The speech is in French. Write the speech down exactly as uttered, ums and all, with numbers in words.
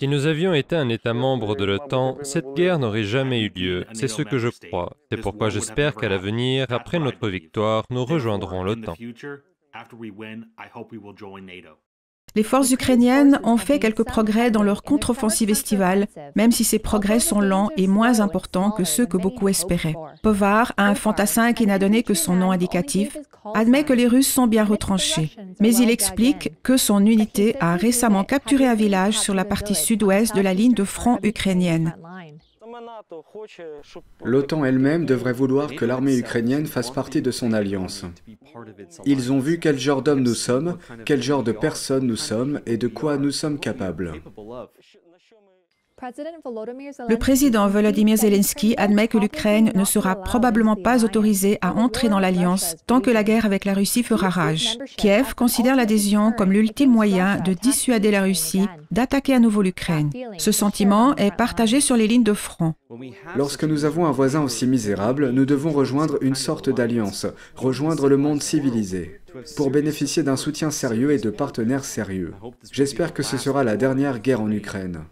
Si nous avions été un État membre de l'OTAN, cette guerre n'aurait jamais eu lieu. C'est ce que je crois. C'est pourquoi j'espère qu'à l'avenir, après notre victoire, nous rejoindrons l'OTAN. Les forces ukrainiennes ont fait quelques progrès dans leur contre-offensive estivale, même si ces progrès sont lents et moins importants que ceux que beaucoup espéraient. Povar, un fantassin qui n'a donné que son nom indicatif, admet que les Russes sont bien retranchés, mais il explique que son unité a récemment capturé un village sur la partie sud-ouest de la ligne de front ukrainienne. L'OTAN elle-même devrait vouloir que l'armée ukrainienne fasse partie de son alliance. Ils ont vu quel genre d'hommes nous sommes, quel genre de personnes nous sommes et de quoi nous sommes capables. Le président Volodymyr Zelensky admet que l'Ukraine ne sera probablement pas autorisée à entrer dans l'Alliance tant que la guerre avec la Russie fera rage. Kiev considère l'adhésion comme l'ultime moyen de dissuader la Russie d'attaquer à nouveau l'Ukraine. Ce sentiment est partagé sur les lignes de front. Lorsque nous avons un voisin aussi misérable, nous devons rejoindre une sorte d'alliance, rejoindre le monde civilisé, pour bénéficier d'un soutien sérieux et de partenaires sérieux. J'espère que ce sera la dernière guerre en Ukraine.